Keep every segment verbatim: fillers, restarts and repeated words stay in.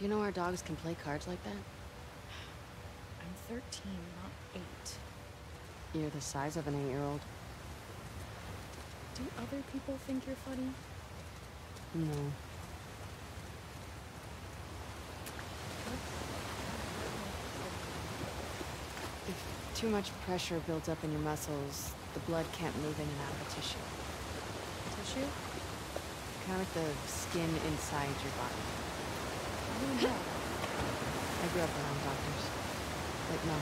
You know our dogs can play cards like that? I'm thirteen, not eight. You're the size of an eight-year-old. Do other people think you're funny? No. If too much pressure builds up in your muscles, the blood can't move in and out of the tissue. Tissue? Kind of like the skin inside your body. I don't know. I grew up around doctors. But no.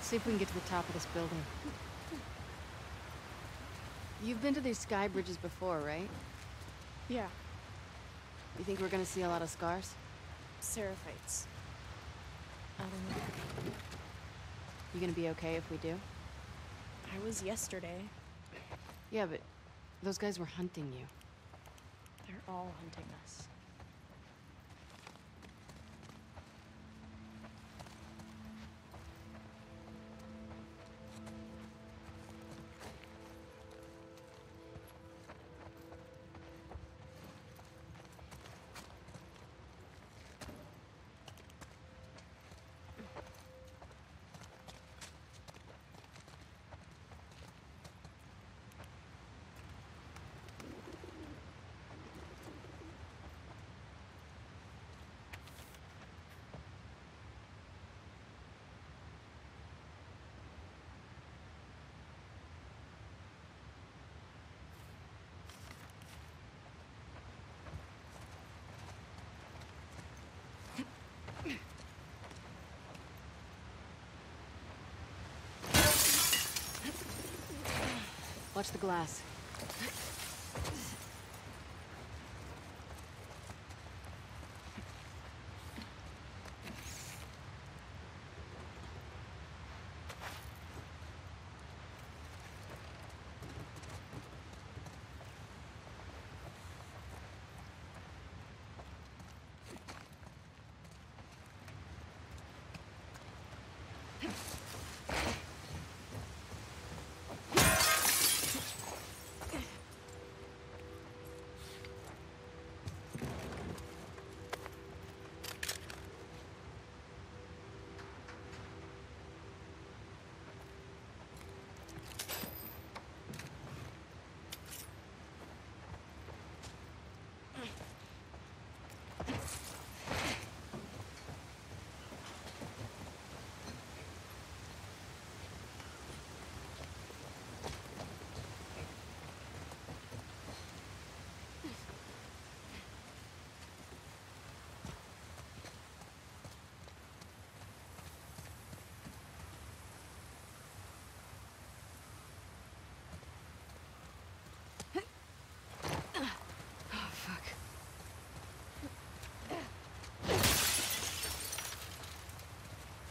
See if we can get to the top of this building. You've been to these sky bridges before, right? Yeah. You think we're gonna see a lot of scars? Seraphites. I don't know. You gonna be okay if we do? I was yesterday. Yeah, but those guys were hunting you. They're all hunting us. Watch the glass.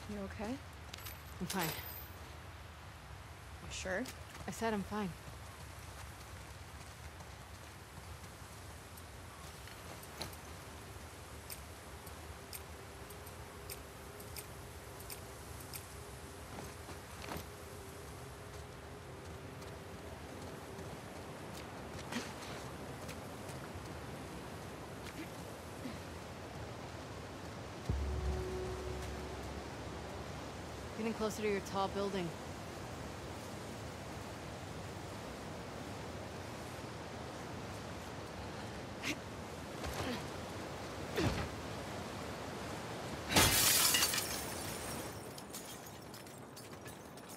You okay? I'm fine. You sure? I said I'm fine. getting closer to your tall building.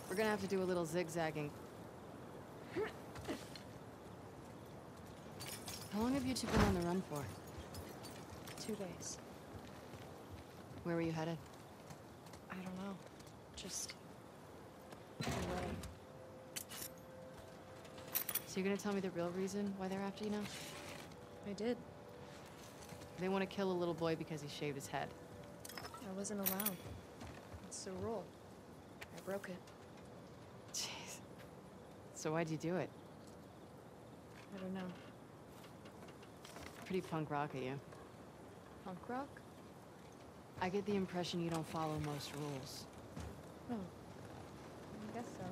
We're gonna have to do a little zigzagging. How long have you two been on the run for? Two days. Where were you headed? I don't know. Just... away. So you're gonna tell me the real reason why they're after you now? I did. They want to kill a little boy because he shaved his head. I wasn't allowed. It's the rule. I broke it. Jeez. So why'd you do it? I don't know. Pretty punk rock of you. Punk rock? I get the impression you don't follow most rules. Oh. I guess so.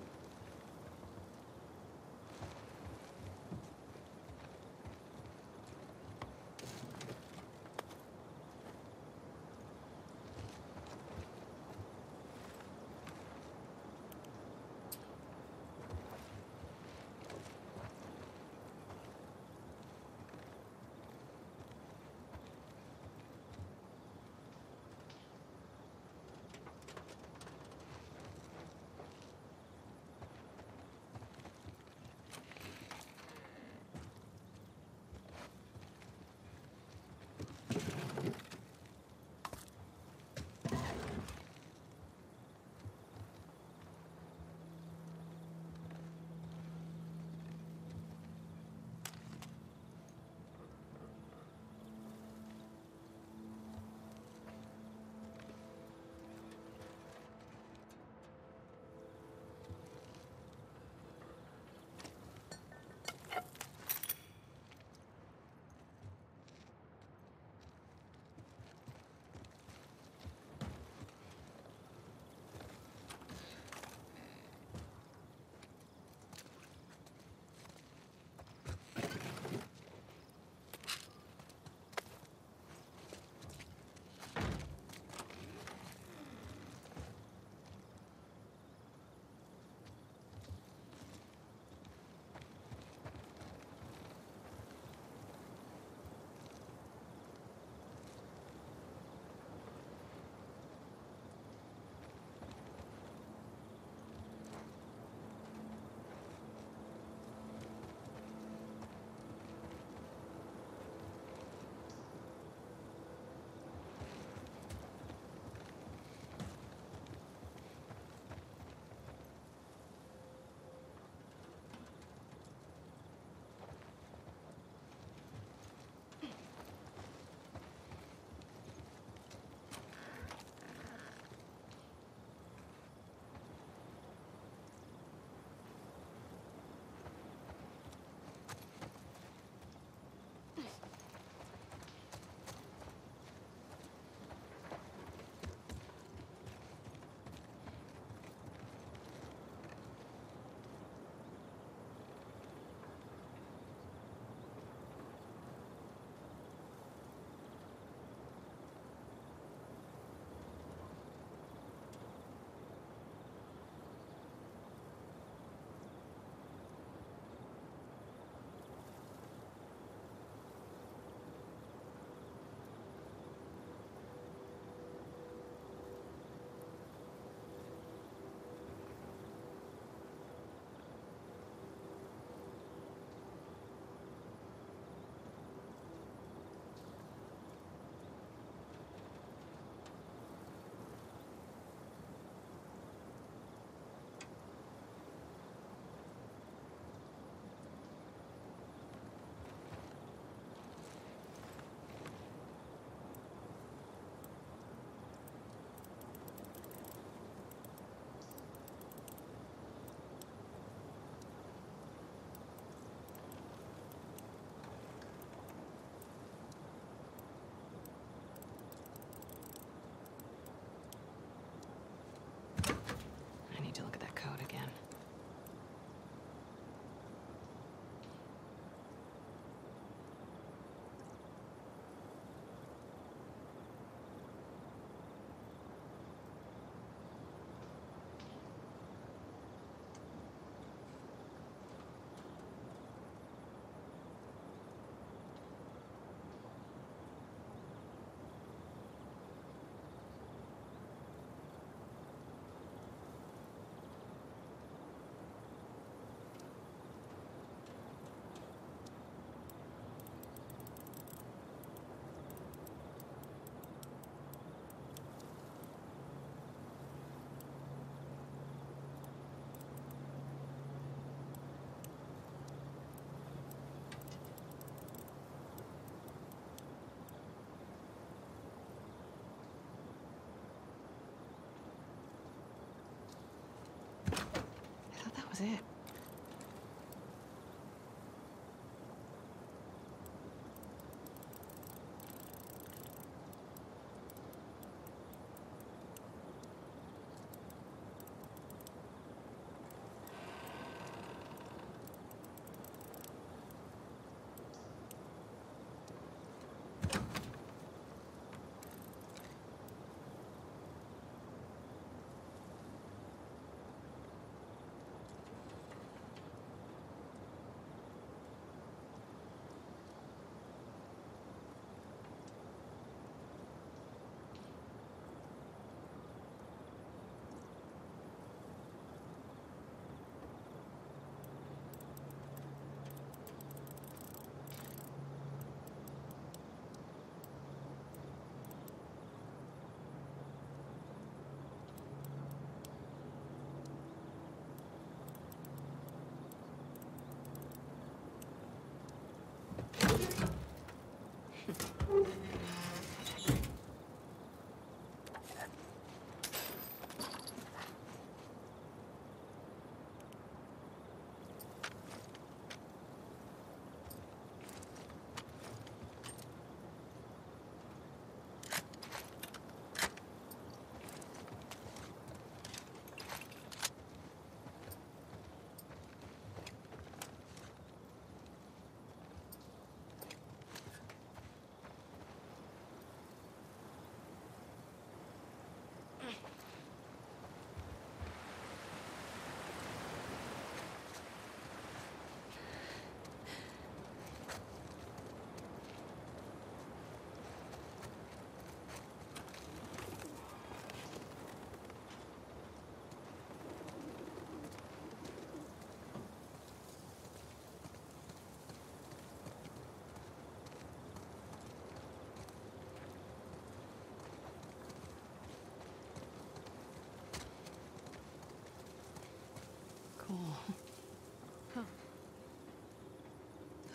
was it. Huh.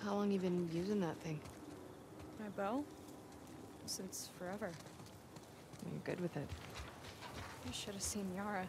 How long you been using that thing? My bow? Since forever. You're good with it. You should have seen Yara.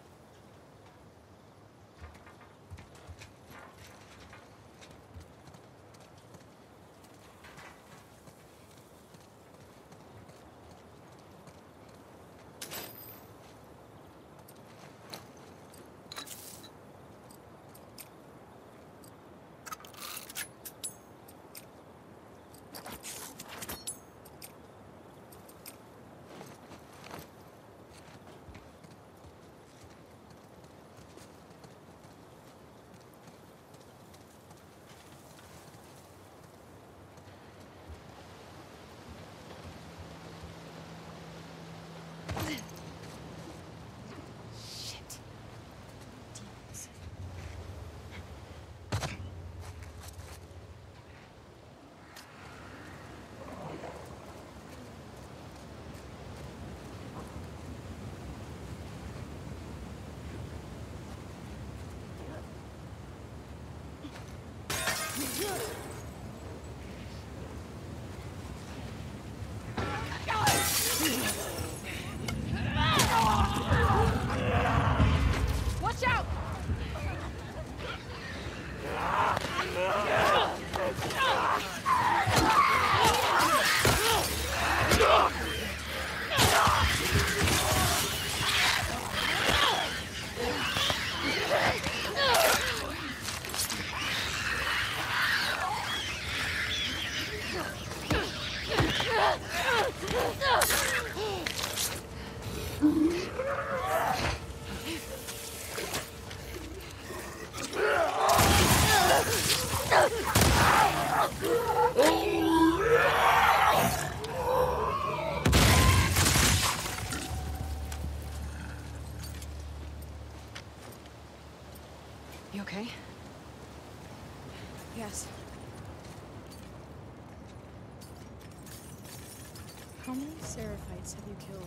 How many Seraphites have you killed?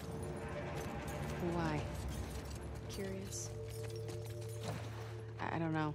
Why? Curious. I, I don't know.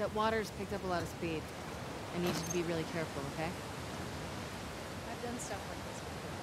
That water's picked up a lot of speed. I need you to be really careful, okay? I've done stuff like this before.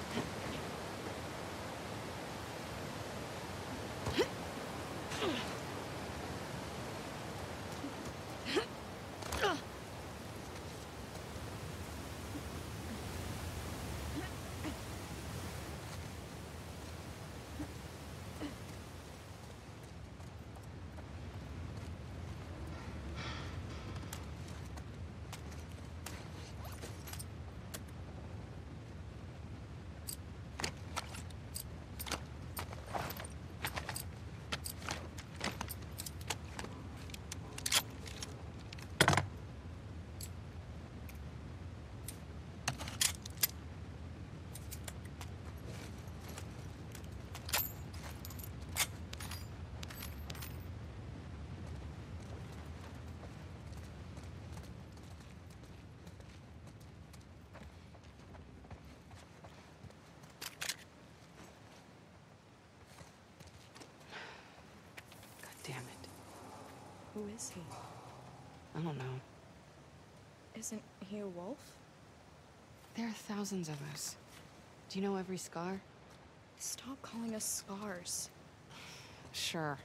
Damn it. Who is he? I don't know. Isn't he a wolf? There are thousands of us. Do you know every scar? Stop calling us scars. Sure.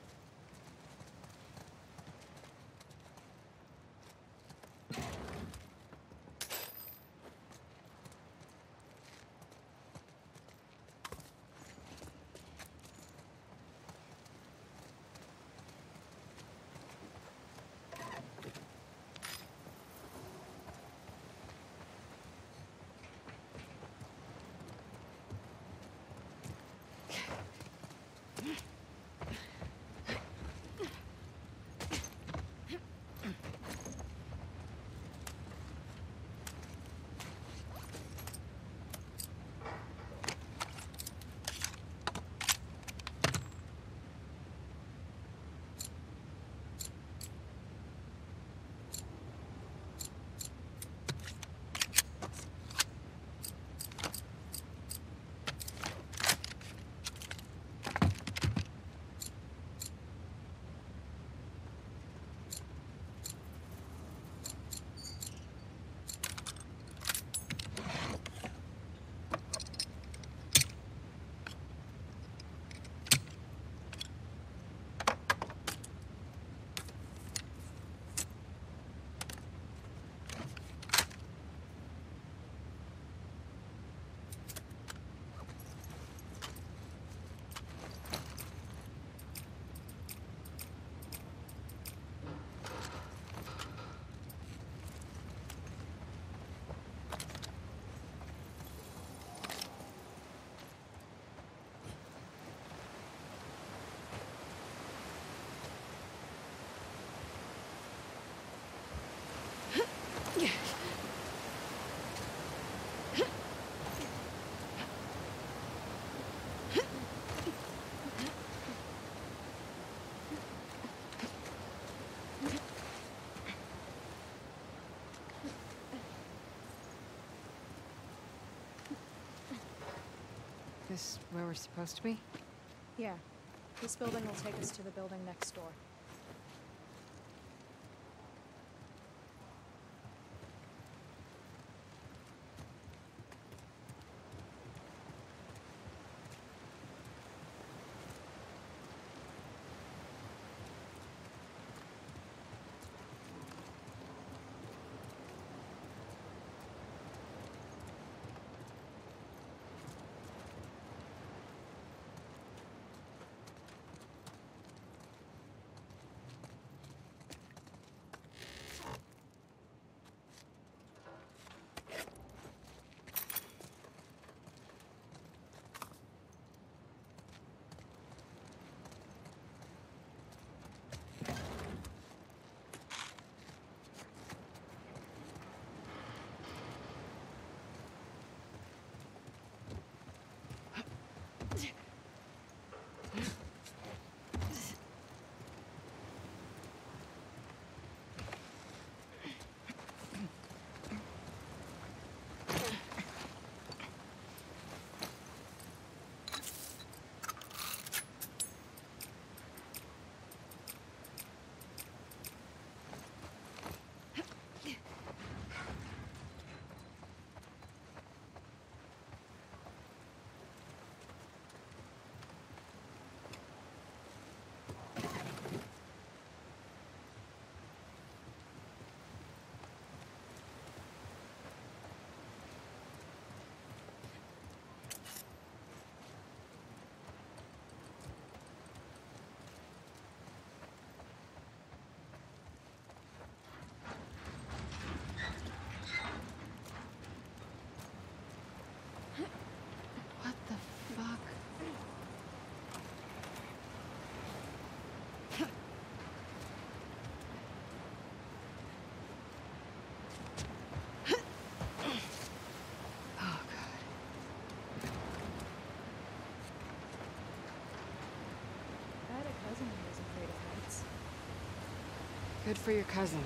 Is this where we're supposed to be? Yeah. This building will take us to the building next door. Good for your cousin.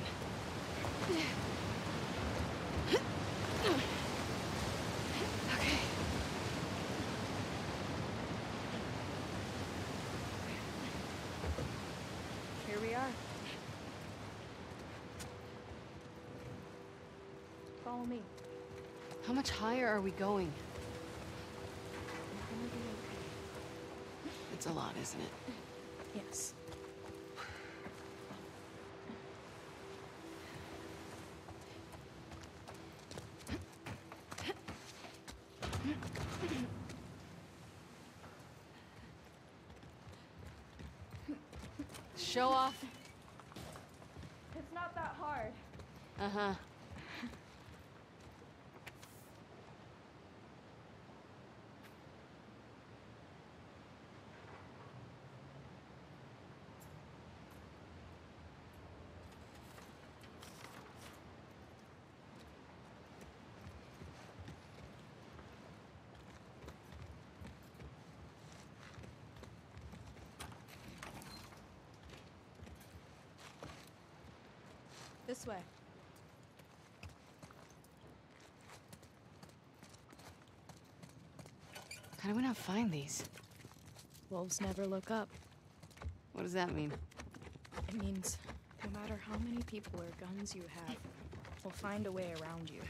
Okay. Here we are. Follow me. How much higher are we going? We're gonna be okay. It's a lot, isn't it? Yes. Show off. It's not that hard. Uh-huh. This way. How do we not find these? Wolves never look up. What does that mean? It means no matter how many people or guns you have, we'll find a way around you.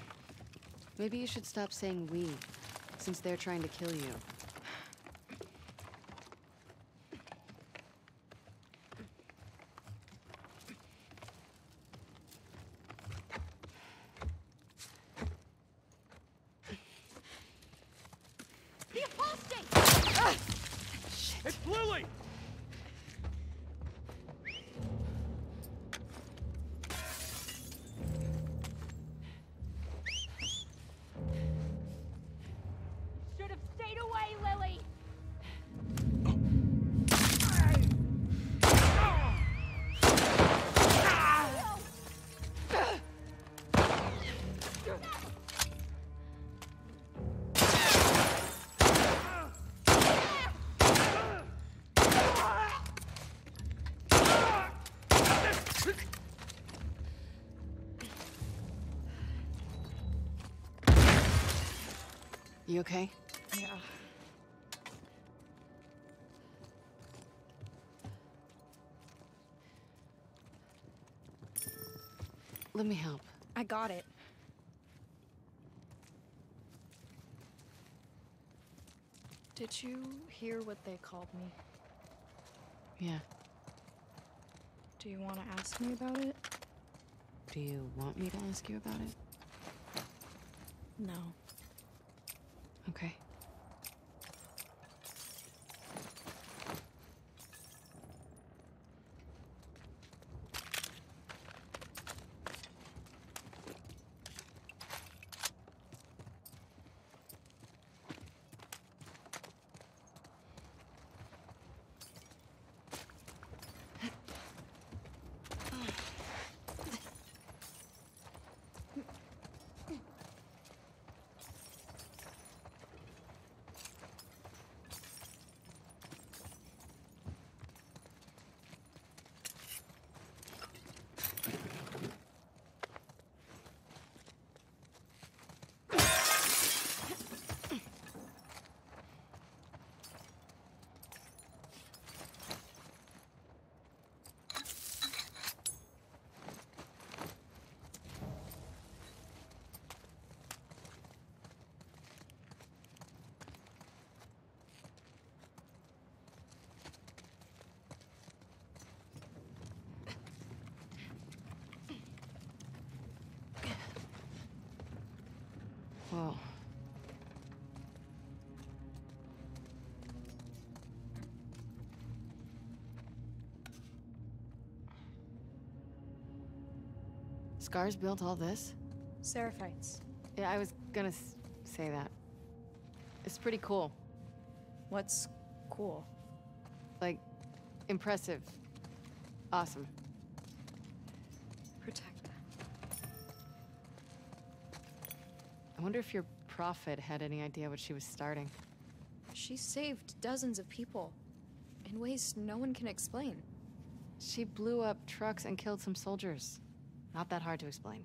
Maybe you should stop saying we, since they're trying to kill you. You okay? Yeah. Let me help. I got it. Did you hear what they called me? Yeah. Do you want to ask me about it? Do you want me to ask you about it? No. Okay. Whoa. Scars built all this? Seraphites. Yeah, I was gonna s say that. It's pretty cool. What's cool? Like, impressive. Awesome. I wonder if your prophet had any idea what she was starting. She saved dozens of people in ways no one can explain. She blew up trucks and killed some soldiers. Not that hard to explain.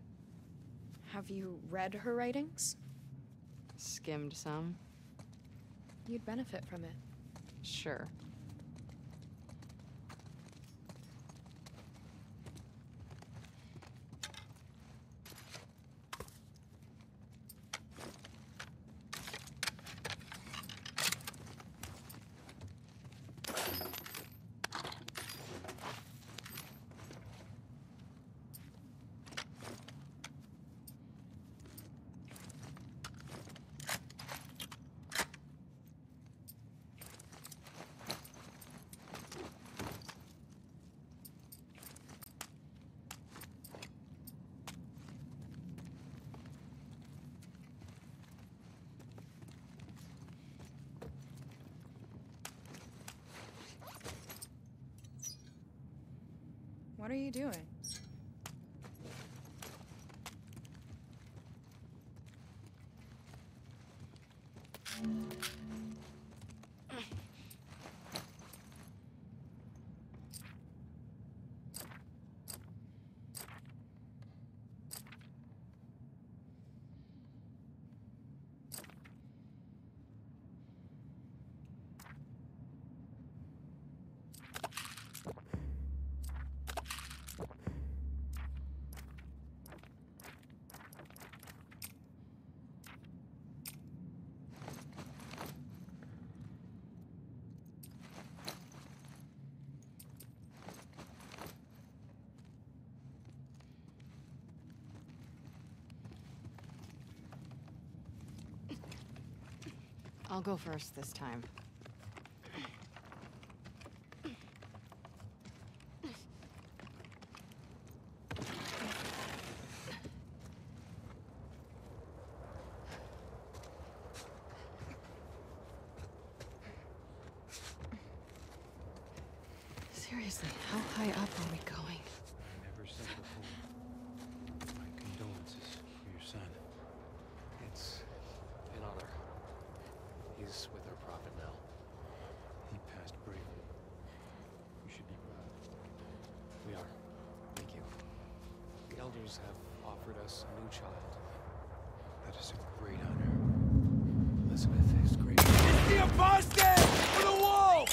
Have you read her writings? Skimmed some. You'd benefit from it. Sure. What are you doing? I'll go first this time. Seriously, how high up are we going? Never said before. My condolences for your son. It's an honor. He's with our prophet now. He passed bravely. We should be proud. We are. Thank you. The elders have offered us a new child. That is a great honor. Elizabeth is great. It's the apostate! For the wall!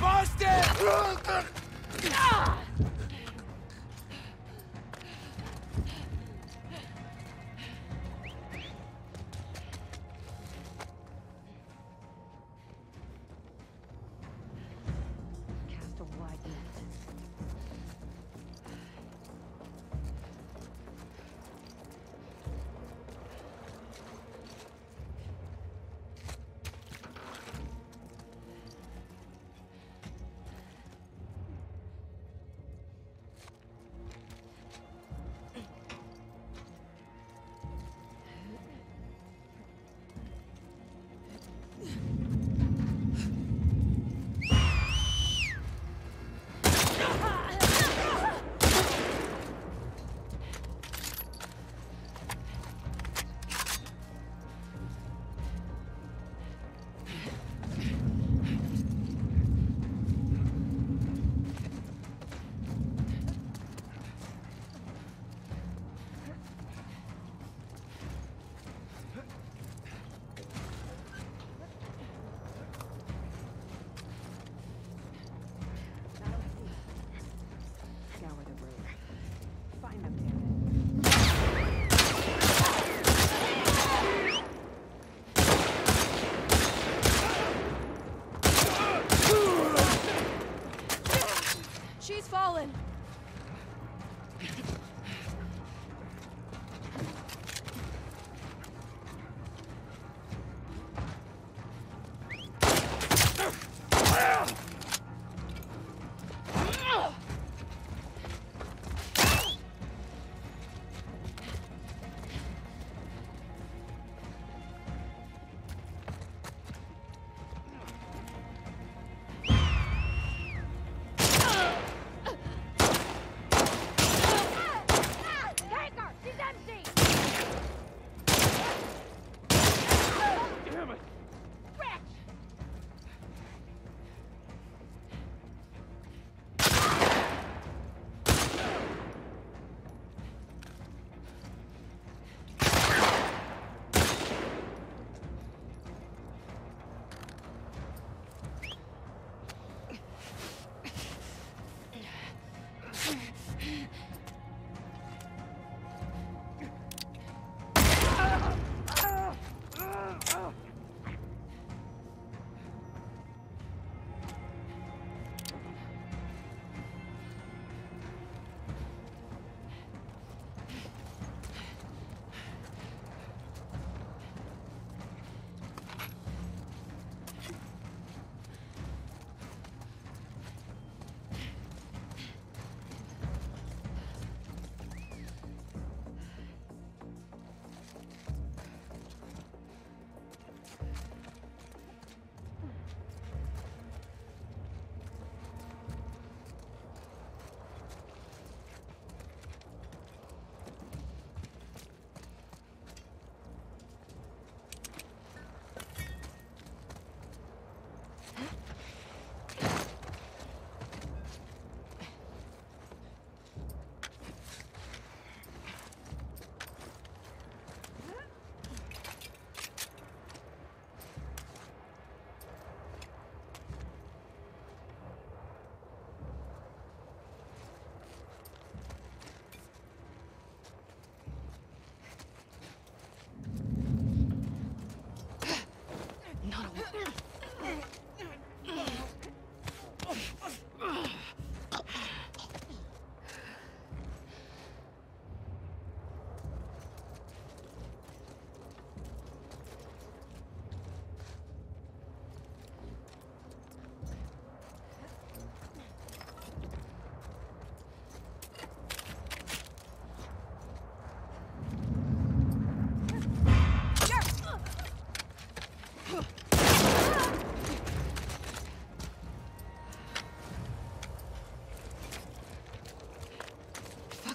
busted!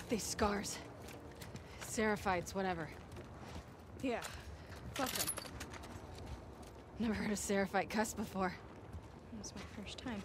These scars. Seraphites, whatever. Yeah, fuck them. Never heard a Seraphite cuss before. That was my first time.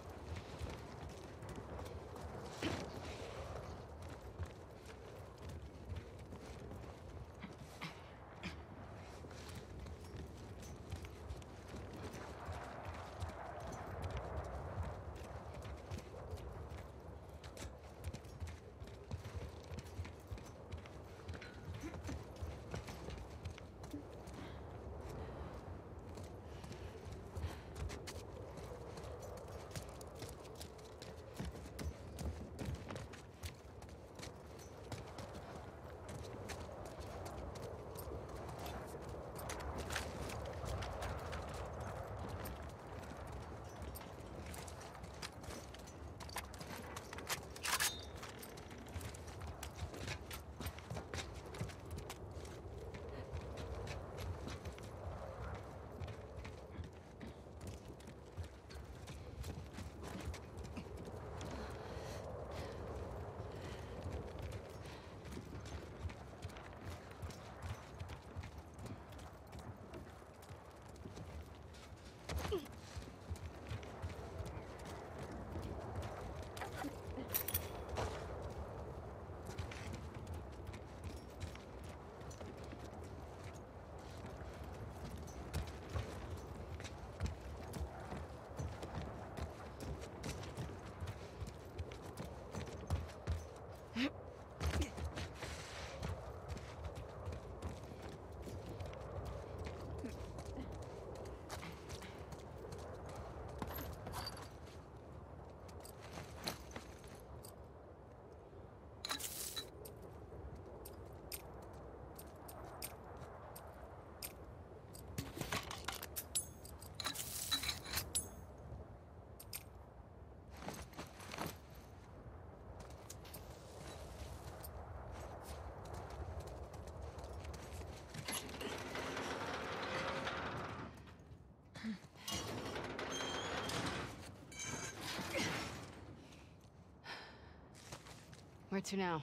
Where to now?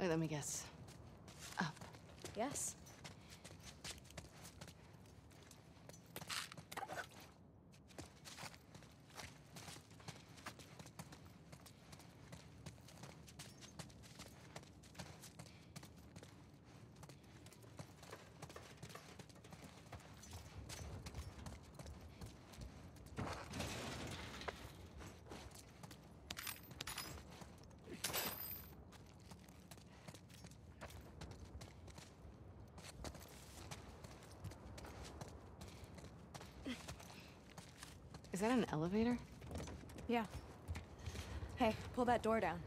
Wait, let me guess. Up. Yes. Is that an elevator? Yeah. Hey, pull that door down.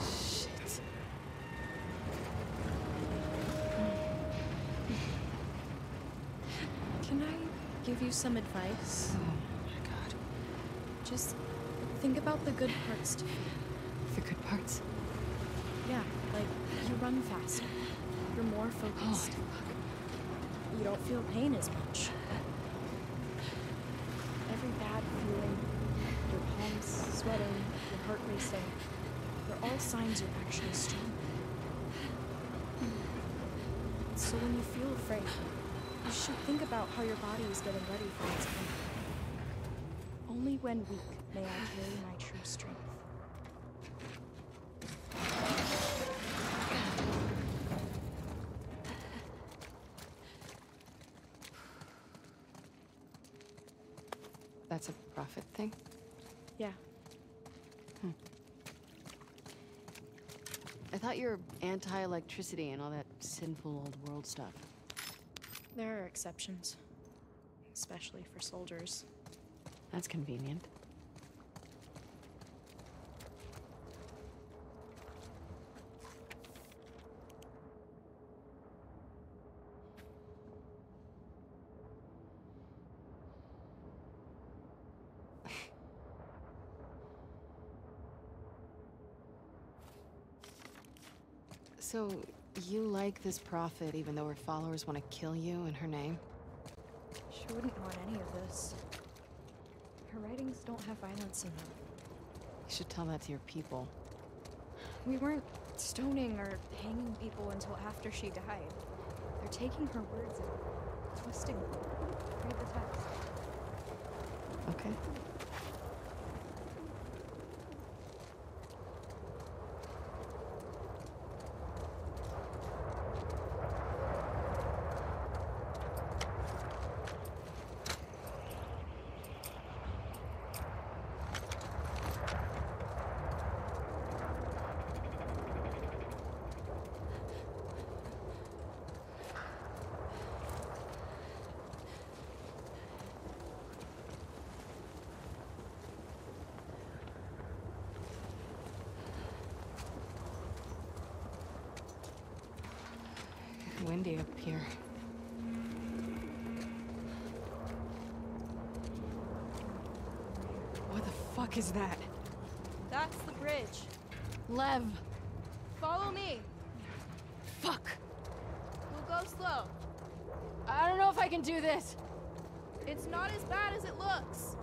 Shit. Can I give you some advice? Oh my god. Just think about the good parts too. The good parts? Yeah, like, you run faster. You're more focused. Oh, fuck. You don't feel pain as much. Every bad feeling, your palms sweating, your heart racing, they're all signs you're actually strong. So when you feel afraid, you should think about how your body is getting ready for its pain. Only when weak may I carry my true strength. That's a profit thing? Yeah. Hmm. I thought you were anti-electricity and all that sinful old world stuff. There are exceptions. Especially for soldiers. That's convenient. So, you like this prophet even though her followers want to kill you in her name? She wouldn't want any of this. Her writings don't have violence in them. You should tell that to your people. We weren't stoning or hanging people until after she died. They're taking her words and twisting them. Read the text. Okay. Windy up here. What the fuck is that? That's the bridge. Lev. Follow me. Fuck. We'll go slow. I don't know if I can do this. It's not as bad as it looks.